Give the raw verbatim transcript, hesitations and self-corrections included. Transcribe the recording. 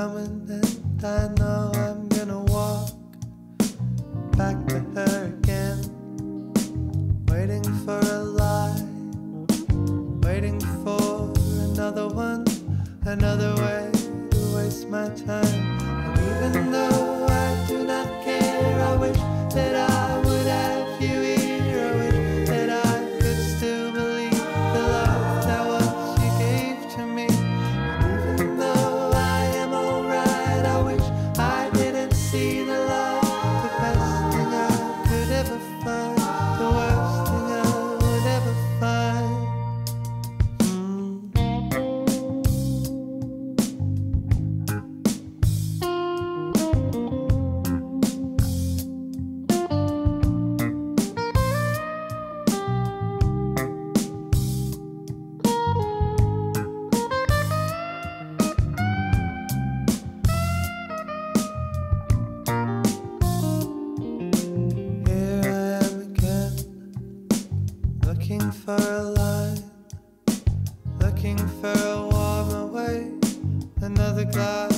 coming, and I know I'm gonna walk back to her again, waiting for a lie, waiting for another one, another way to waste my time. And even though I do not care, I wish that I would have you here. I wish that I could still believe the love that once you gave to me. And even though I am alright, I wish I didn't see the love. The best thing I could ever find, the worst thing I would ever find. Looking for a line, looking for a warmer way, another glass.